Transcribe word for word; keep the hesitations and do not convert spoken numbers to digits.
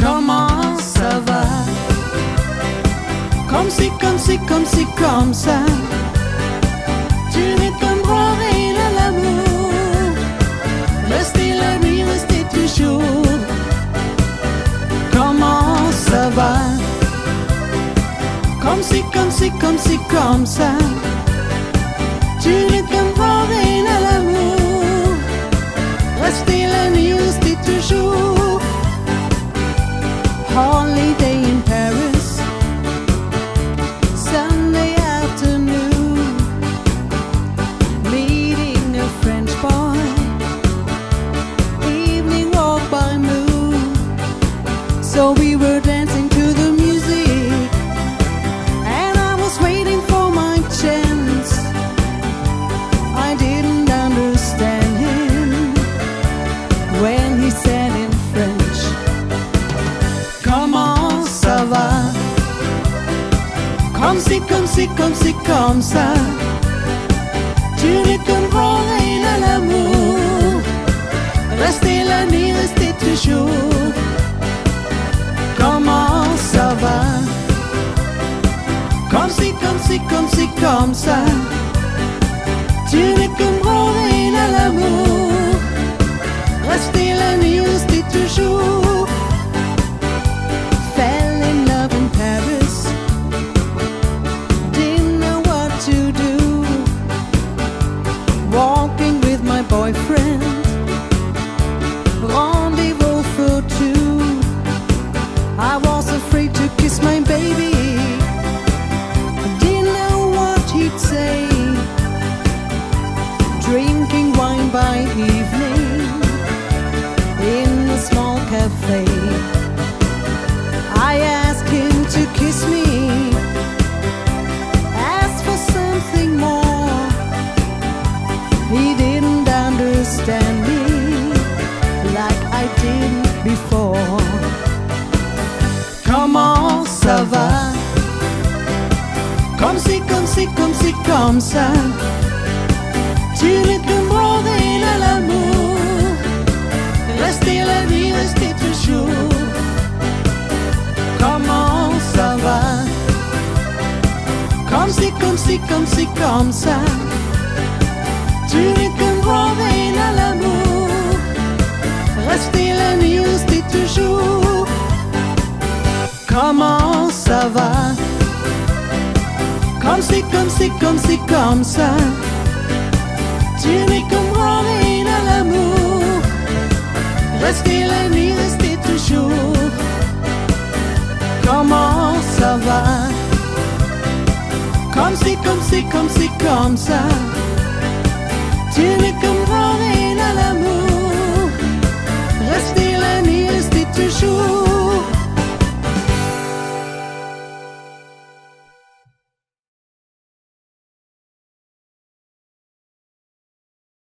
Comment ça va? Comme si, comme si, comme si, comme ça. Tu ne comprends rien à l'amour. Restez la nuit, restez toujours. Comment ça va? Comme si, comme si, comme si, comme ça. Tu ne comprends rien à l'amour. Restez la nuit, restez toujours. Holiday in Paris, Sunday afternoon, meeting a French boy, evening walk by moon. So we were dancing to the music, and I was waiting for my chance. I didn't understand him when he said in French, comment ça va? Comme si, comme si, comme si, comme ça. Tu ne comprends rien à l'amour. Restez la nuit, restez toujours. Comment ça va? Comme si, comme si, comme si, comme ça. Tu ne comprends rien à l'amour. Restez la nuit, restez toujours. Boyfriend, rendezvous for two. I was afraid to kiss my baby. I didn't know what he'd say. Drinking wine by evening in a small cafe. I asked him to kiss me, asked for something more. He didn't understand me like I did before. Comment ça va? Comme si, comme si, comme si, comme ça. Tu ne comprends rien à l'amour. Restez la nuit, restez toujours. Comment ça va? Comme si, comme si, comme si, comme ça. Tu ne comprends rien à l'amour. Restez la nuit, restez toujours. Comment ça va? Comme si, comme si, comme si, comme ça. Tu ne comprends rien à l'amour. Restez la nuit, restez toujours. Comment ça va? Comme si, comme si, comme si, comme ça.